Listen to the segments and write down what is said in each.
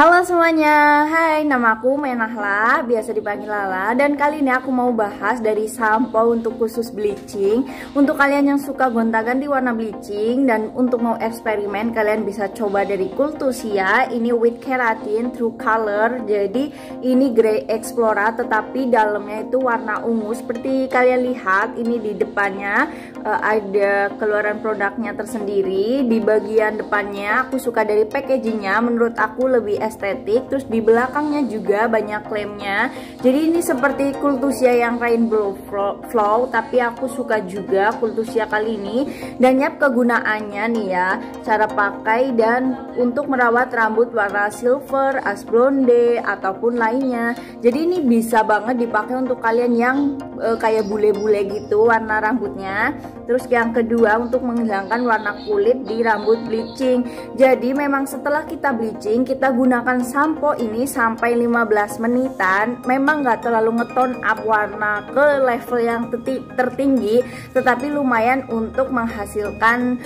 Halo semuanya, hai, nama aku Mayanahla, biasa dipanggil Lala. Dan kali ini aku mau bahas dari sampo untuk khusus bleaching. Untuk kalian yang suka gonta-ganti warna bleaching dan untuk mau eksperimen, kalian bisa coba dari Cultusia. Ini with keratin, true color. Jadi ini Grey Explora, tetapi dalamnya itu warna ungu. Seperti kalian lihat, ini di depannya ada keluaran produknya tersendiri. Di bagian depannya, aku suka dari packagingnya, menurut aku lebih estetik. Terus di belakangnya juga banyak klaimnya. Jadi ini seperti Cultusia yang Rainbow Flow, tapi aku suka juga Cultusia kali ini. Dan yap, kegunaannya nih ya, cara pakai dan untuk merawat rambut warna silver, as blonde ataupun lainnya. Jadi ini bisa banget dipakai untuk kalian yang kayak bule-bule gitu warna rambutnya. Terus yang kedua, untuk menghilangkan warna kulit di rambut bleaching. Jadi memang setelah kita bleaching, kita gunakan sampo ini sampai 15 menitan. Memang nggak terlalu ngeton up warna ke level yang tertinggi, tetapi lumayan untuk menghasilkan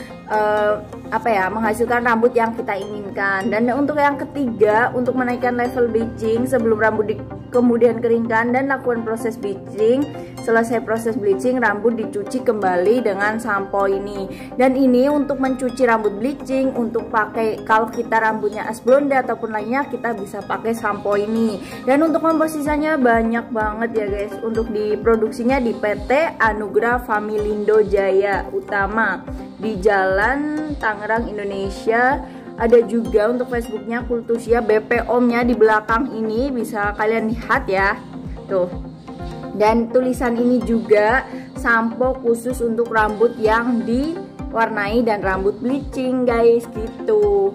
menghasilkan rambut yang kita inginkan. Dan untuk yang ketiga, untuk menaikkan level bleaching sebelum rambut kemudian keringkan dan lakukan proses bleaching. Selesai proses bleaching, rambut dicuci kembali dengan sampo ini. Dan ini untuk mencuci rambut bleaching, untuk pakai kalau kita rambutnya as blonde ataupun lainnya, kita bisa pakai sampo ini. Dan untuk komposisinya banyak banget ya guys. Untuk diproduksinya di PT Anugrah Familindo Jaya Utama di Jalan Tangerang, Indonesia. Ada juga untuk Facebooknya Cultusia, BPOM-nya di belakang ini bisa kalian lihat ya, tuh. Dan tulisan ini juga sampo khusus untuk rambut yang diwarnai dan rambut bleaching guys, gitu.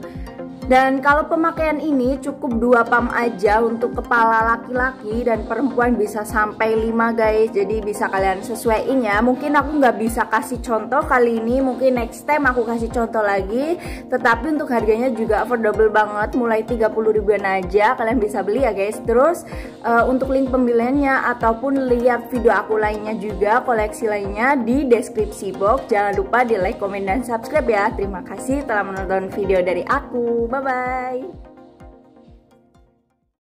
Dan kalau pemakaian ini cukup 2 pump aja untuk kepala laki-laki, dan perempuan bisa sampai 5 guys. Jadi bisa kalian sesuaiin ya. Mungkin aku nggak bisa kasih contoh kali ini, mungkin next time aku kasih contoh lagi. Tetapi untuk harganya juga affordable banget, mulai 30 ribuan aja kalian bisa beli ya guys. Terus untuk link pembeliannya ataupun lihat video aku lainnya juga, koleksi lainnya di deskripsi box. Jangan lupa di like, komen, dan subscribe ya. Terima kasih telah menonton video dari aku. Bye-bye.